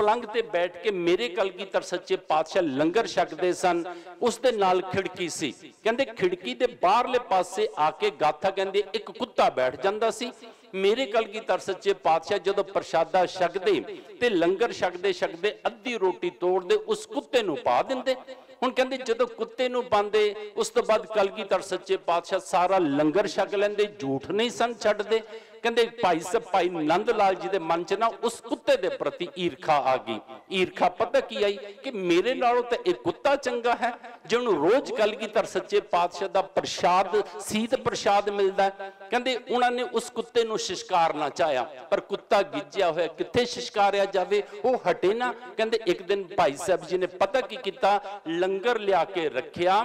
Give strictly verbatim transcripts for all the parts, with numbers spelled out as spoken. पलंग ते बैठ के मेरे कलगीधर सच्चे पातशाह लंगर छकदे सन। उस दे नाल खिड़की सी, कहंदे खिड़की दे बाहरले पासे आके गाथा कहंदे एक कुत्ता बैठ जांदा सी। मेरे कलगीधर सच्चे पातशाह जदों प्रशादा छकदे ते लंगर छकदे छकदे अद्धी रोटी तोड़दे उस कुत्ते नूं पा दिंदे। हुण कहंदे जदों कुत्ते नूं पांदे उस तों बाद कलगीधर सच्चे पातशाह सारा लंगर छक लैंदे, झूठ नहीं सन छड्डदे। कहंदे भाई साहब भाई नंद लाल जी दे मन च ना उस कुत्ते दे प्रति ईरखा आ गई। ईरखा पता की आई कि मेरे नालों तां इह कुत्ता चंगा है जिहनूं रोज कलगीधर सच्चे पातशाह दा प्रशाद सीत प्रशाद मिलदा है। कहंदे उहनां ने उस कुत्ते नूं शिशकारना चाहया पर कुत्ता गिज्जिया होया कित्थे शिशकारिया जावे, ओह हटे ना। कहंदे एक दिन भाई साहब जी ने पता की कीता, लंगर लिया के रखिया,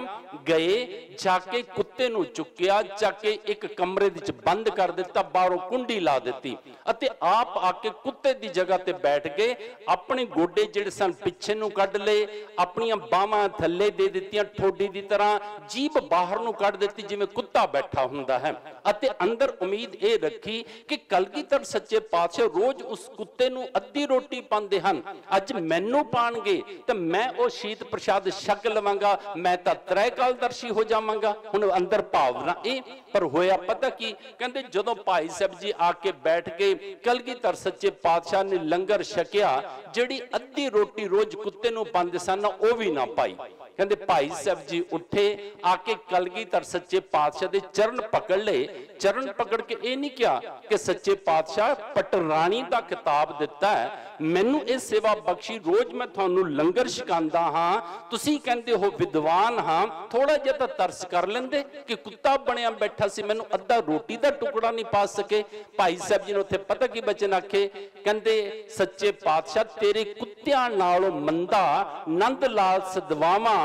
गए जाके कुत्ते नूं चुक्किया, जाके एक कमरे विच बंद कर दित्ता, बाहरों कुंडी ला दी। आप आके कुत्ते दी जगह ते बैठ गए, अपने गोडे जिहड़े सन पिछे नूं कढ लए, अपनियां बाहां थल्ले दे दित्तियां ठोडी दी तरह, जीभ बाहर नूं कढ दित्ती जिवें कुत्ता बैठा हुंदा है। अते अंदर उम्मीद ये रखी कि कलगीधर सच्चे पातशाह रोज उस कुत्ते नूं अद्धी रोटी पांदे हन, अज मैनूं पाणगे तां मैं ओह शीत प्रशाद छक लवांगा, मैं तां त्रै कालदर्शी हो जावांगा। हुण अंदर भावना इह, पर होया पता की, कहंदे जदों भाई साहिब जी आके बैठ गए, कलगीधर सच्चे पातशाह ने लंगर छकिया, जिहड़ी अद्धी रोटी रोज कुत्ते नूं पांदे सन ओह वी ना पाई। कहंदे भाई साहिब जी उठे, आके कलगीधर सच्चे पातशाह दे चरण पकड़ लए, चरण पकड़ के यह नहीं किया कि सच्चे पातशाह पटराणी दा खिताब दिता है, मैनूं यह सेवा बख्शी, रोज मैं तुहानूं लंगर छकांदा हां, तुसीं कहंदे हो विद्वान हां, थोड़ा जिहा तां तरस कर लैंदे कि कुत्ता बणिया बैठा सी मैनूं अद्धा रोटी दा टुकड़ा नहीं पा सके। भाई साहिब जी ने उत्थे पता की बचन आखे, कहंदे सच्चे पातशाह तेरे कुत्तियां नालों मंदा नंद लाल सदवावां,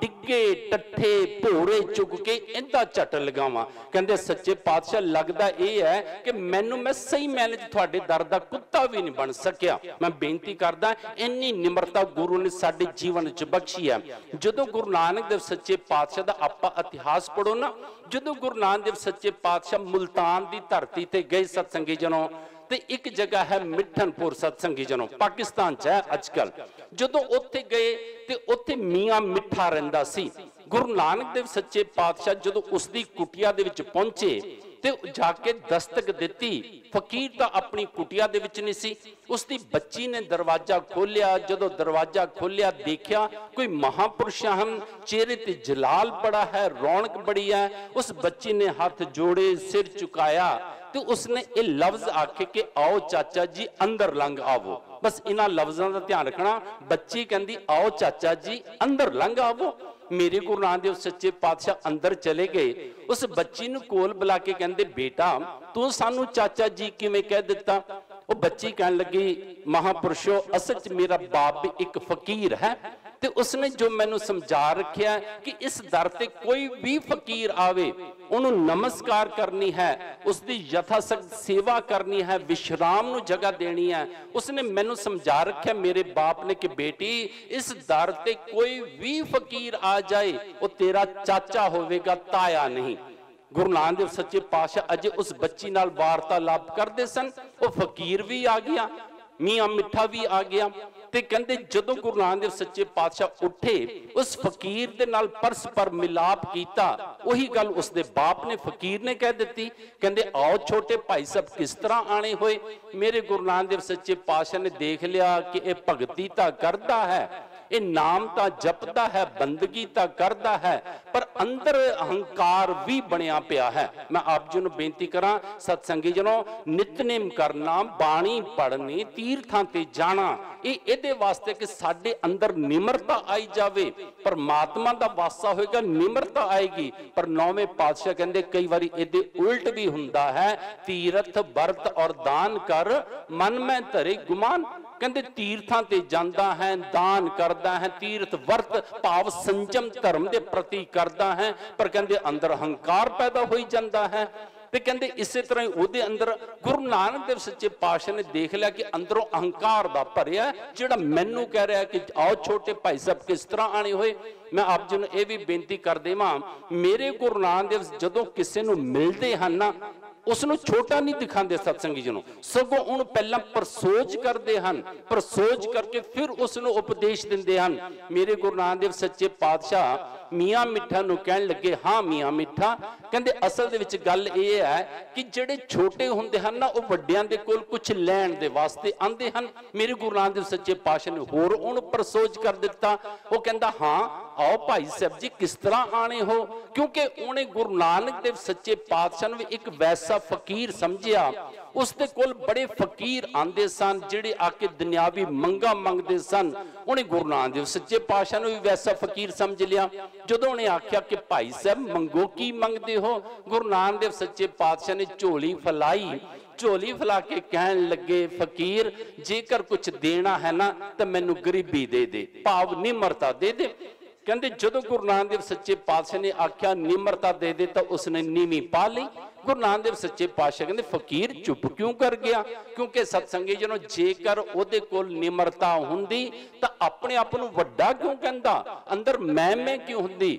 डिगे टट्ठे भोरे चुग के इंदा झट लगावां। कहंदे सच्चे पातशाह लगदा यह है कि मैनूं मैं सही मैने तुहाडे दर दा कुत्ता भी नहीं बन सकिया, मैं बेनती करदा इन्नी निमरता गुरु ने साडे जीवन च बख्शी है। जदों गुरु नानक देव सच्चे पातशाह दा आपां इतिहास पढ़ो ना, जदों गुरु नानक देव सच्चे पातशाह मुल्तान दी धरती ते गए सतसंगी जनों, ते एक जगह है मिठनपुर सत्संगी जनों, पाकिस्तान च है अजकल, जदों उत्थे गए ते उत्थे मियां मिठा रहिंदा सी। गुरु नानक देव सच्चे पातशाह जदों उसकी कुटिया दे विच पहुंचे ते जाके दस्तक दिती, फकीर तां अपनी कुटिया दे विच नहीं सी। उसकी बच्ची ने दरवाजा खोलिया, जदों दरवाजा खोलिया देखिया कोई महापुरुष हन, चेहरे ते जलाल बड़ा है, रौनक बड़ी है। उस बच्ची ने हाथ जोड़े, सिर झुकाया, तो उसने ये लफ्ज आखे कि आओ चाचा जी अंदर लंघ आवो। बस इन्ह लफ्जों का ध्यान रखना, बच्ची कहती आओ चाचा जी अंदर लंघ आवो। मेरे गुरु नानक देव सच्चे पातशाह अंदर चले गए, उस बच्ची नूं कोल बुला के कहते बेटा तू सानू चाचा जी किवें कह दिता। वो बच्ची कहन लगी महापुरुषो असल च मेरा बाप भी एक फकीर है, ते उसने जो मैनू समझा रखिया कि इस दर ते कोई भी फकीर आवे उन्हों नमस्कार करनी है, उसकी यथाशक्त सेवा करनी है, विश्राम नू जगह देनी है। उसने मैनू समझा रखिया मेरे बाप ने कि बेटी इस दर ते कोई भी फकीर आ जाए वो तेरा चाचा होवेगा, ताया नहीं। गुरु नानक देव सच्चे पातशाह अजे उस बच्ची नाल वार्तालाप करते सन, वो फकीर भी आ गया, मियां मिठा भी आ गया। ते कहंदे जदों गुरु नानक देव सच्चे पातशाह उठे, उस फकीर दे नाल परस्पर मिलाप कीता, वही गल उसके बाप ने फकीर ने कह दिती। कहंदे आओ छोटे भाई साहब किस तरह आने होए। मेरे गुरु नानक देव सच्चे पातशाह ने देख लिया कि यह भगती तां करदा है, ये नाम तां जपदा है, बंदगी तां करदा है, पर अंदर अहंकार भी बनिया पिया है। मैं आप जी नूं बेनती करां सतसंगी जनों, नितनेम करना, बाणी पढ़नी, तीर्थां ते जाना, ये इहदे वास्ते कि साडे अंदर निमरता आई जावे, परमात्मा दा वासा होएगा, निमरता आएगी। पर नौवें पातशाह कहंदे कई वारी इहदे उल्ट भी हुंदा है, तीर्थ बरत और दान कर मन में धरे गुमान। कहंदे तीर्थां ते जांदा है, दान करदा है, तीर्थ वर्त भाव संजम धर्म दे प्रति करदा है, पर कहंदे अंदर अहंकार पैदा होई जांदा है। ते कहंदे इसे तरह उहदे अंदर गुरु नानक देव सच्चे पातशाह ने देख लिया कि अंदरों अहंकार दा भरिया जिहड़ा मैनू कह रहा है कि आओ छोटे भाई साहब किस तरह आने होए। मैं आप जी नूं इह भी बेनती कर देवां, मेरे गुरु नानक देव जदों किसे नूं मिलदे हन ना उसनूं छोटा नहीं दिखाते सत्संगी जी नूं, सगों उहनूं पहलां परसोच करते हैं, परसोच करके फिर उसनूं उपदेश दिंदे हैं। मेरे गुरु नानक देव सच्चे पातशाह मियाँ मिठा नूं कहण लगे, हाँ मियाँ मिठा, कहंदे असल दे विच गल इह है कि जिहड़े छोटे हुंदे हन ना उह वड्डियां दे कोल कुछ लैण दे वास्ते आंदे हन। मेरे गुरु नानक देव सच्चे पातशाह ने होर उहनूं परसोच कर दित्ता। उह कहंदा हाँ आओ भाई साहब जी किस तरह आने हो, क्योंकि उन्हें गुरु नानक देव सच्चे पातशाह ने एक वैसा फकीर समझिया। उसके कोल बड़े फकीर आंदे सन जिहड़े आके दुनियावी मंगा मंगदे सन। उन्हें गुरु नानक देव सच्चे पातशाह ने भी वैसा फकीर समझ लिया। जदों उन्हें आख्या कि भाई साहब मंगो की मंगते हो, गुरु नानक देव सच्चे पातशाह ने झोली फैलाई, झोली फैला के कहन लगे फकीर जेकर कुछ देना है ना तो मैनू गरीबी दे दे, भाव निम्रता दे दे। कहते जो गुरु नानक देव सच्चे पातशाह ने आख्या निम्रता दे दे तो उसने नीवी पा ली। गुरु नानक देव सच्चे पातशाह कहते फकीर चुप क्यों कर गया, क्योंकि सत्संगी जी नूं जेकर उहदे कोल निम्रता हुंदी तां अपने आप नूं वड्डा क्यों कहंदा, अंदर मैं मैं क्यों हुंदी।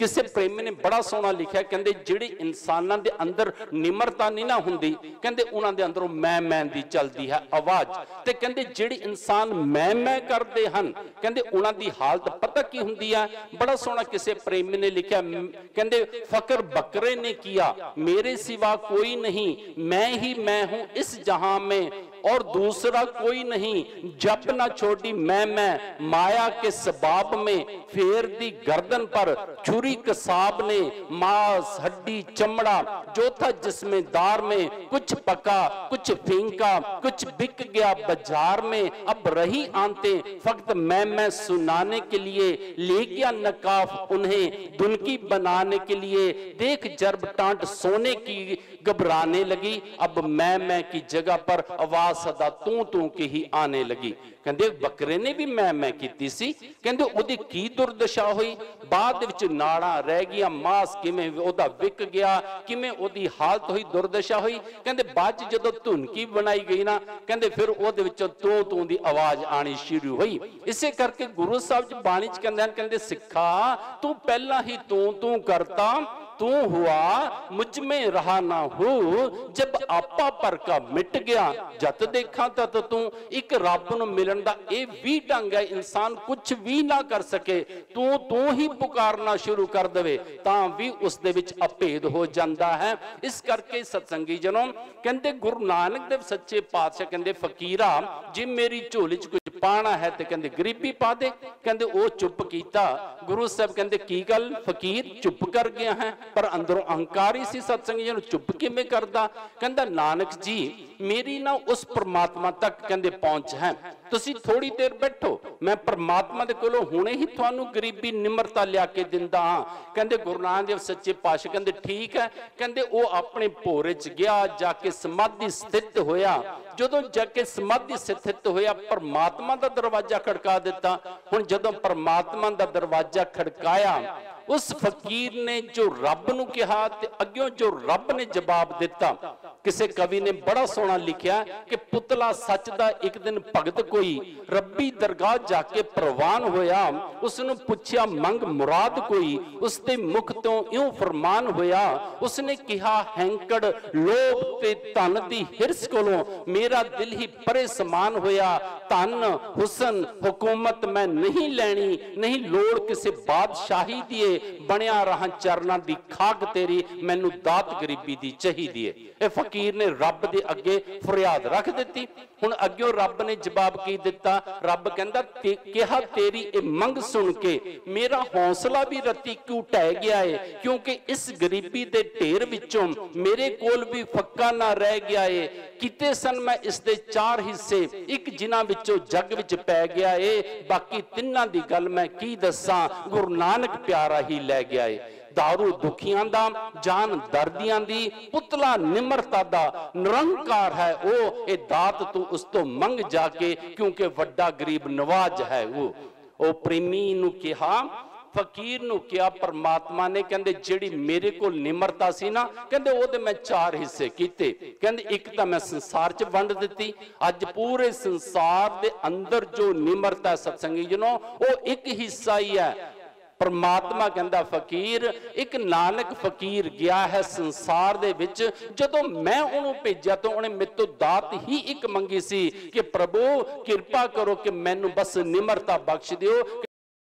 किसी प्रेमी ने बड़ा सोहना लिखा, कहते जिहड़े इंसानां दे अंदर निम्रता नहीं ना हुंदी, कहते उहनां दे अंदरों मैं मैं दी चलदी है आवाज़। ते कहते जिहड़े इंसान मैं मैं करदे हन, कहते उहनां दी हालत पता की हुंदी है। बड़ा सोहना किसी प्रेमी ने लिखा, कहते फकर बकरे ने किया मेरे सिवा कोई नहीं, मैं ही मैं हूँ इस जहां में और दूसरा कोई नहीं। जब ना छोड़ी मैं मैं माया के सबाब में, फेर दी गर्दन पर छुरी कसाब ने। मांस हड्डी चमड़ा जो था जिसमें दार में, कुछ पका कुछ फेंका कुछ बिक गया बाजार में। अब रही आते फक्त मैं मैं सुनाने के लिए, ले गया नकाफ उन्हें दुनकी बनाने के लिए। देख जर्ब टांट सोने की घबराने लगी, अब मैं मैं की जगह पर आवाज सदा तू तू की ही आने लगी। कहते बकरे ने भी मैं मैं की सी, कहते उहदी की दुर्दशा हुई, बाद विच नाड़ा रह गया, मांस किमें उहदा विक गया, किमें उहदी हालत हुई दुर्दशा हुई। कहते बाद जदों धुनकी बनाई गई ना, कहते फिर उहदे विचों तू तू दी आवाज आनी शुरू हुई। इसे करके गुरु साहब जी बाणी च कहंदे हन, कहंदे सिखा तू पहला ही तू तू करता, तू हुआ मुझ में रहा ना हो। जब आपा पर का मिट गया जत देखा तत तू। एक रब नूं मिलन दा इह वी ढंग है, इंसान कुछ भी ना कर सके तू तू ही पुकारना शुरू कर दे तां भी उस दे विच अभेद हो जांदा है। इस करके सत्संगी जनों कहंदे गुरु नानक देव सच्चे पातशाह कहंदे फकीरा जे मेरी झोली च कुछ पाना है ते कहंदे गरीबी पा दे। कहंदे ओ चुप कीता। गुरु साहब कहंदे की गल फकीर चुप कर गया है, पर अंदरों अहंकारी सी सत्संगी जी नूं चुप किवें करदा। कहंदा नानक जी मेरी ना उस परमात्मा तक कहंदे पहुंच है, तुसीं थोड़ी देर बैठो मैं परमात्मा दे कोलों हुणे ही तुहानूं गरीबी निम्रता लिया के दिंदा हां। कहंदे गुरु नानक देव सच्चे पातशाह कहंदे ठीक है। कहंदे वह अपने भोरे च गया, जाके समाधि स्थित होया। जदों जाके समाधि स्थित होया परमात्मा दा दरवाजा खड़का दिता। हुण जदों परमात्मा दा दरवाजा खड़काया उस फकीर ने जो रब नूं कहा ते अग्यों जो रब ने जवाब दिता। किसी कवि ने बड़ा सोहना लिखिया कि पुतला सच दा एक दिन भगत कोई, रब्बी दरगाह जाके प्रवान होया। उसनूं पुछया मंग मुराद कोई, उसदे मुख तों इउं फरमान होया। उसने कहा हैंकड़ लोभ ते धन दी हिरस कोलों मेरा दिल ही परे समान होया। धन हुसन हुकूमत मैं नहीं लैनी, नहीं लोड़ किसी बादशाही दी, बनिया रहां चरना दी खाक तेरी, मैनू दात गरीबी दी चाहिदी है। ए फकीर ने रब दे अगे फरियाद रख दिती। हुण अग्यों रब ने जवाब की दिता। रब कहंदा ते, कहा तेरी ए मंग सुन के मेरा हौसला भी रती क्यों टह गया है, क्योंकि इस गरीबी दे ढेर विचों मेरे कोल भी फक्का ना रह गया है। किते सन मैं इस दे चार हिस्से, एक जिन्हां विचों जग विच पै गया है, बाकी तिन्नां दी गल मैं की दस्सां, गुरु नानक प्यारा ही लै गया है। दारू दुखियां दा, जान दर्दियां दी, पुतला निम्रता दा, निरंकार है ओ, ए दात तू उस तो मंग जाके, क्योंकि वड्डा गरीब नवाज है वो। ओ प्रेमी नू कहा, फकीर नू कहा परमात्मा ने, कहंदे जिहड़ी मेरे कोल निम्रता सी ना, कहंदे ओहदे मैं चार हिस्से कीते। कहंदे एक तां मैं संसार च वंड दित्ती। अज पूरे संसार दे अंदर जो निम्रता सत्संगी जनों, ओ एक हिस्सा ही है। परमात्मा कहता फकीर एक नानक फकीर गया है संसार दे विच, जदों मैं उन्होंने भेजा तो उन्हें मेरे तो दात ही एक मंगी सी कि प्रभु कृपा करो कि मैनू बस निमरता बख्श दिओ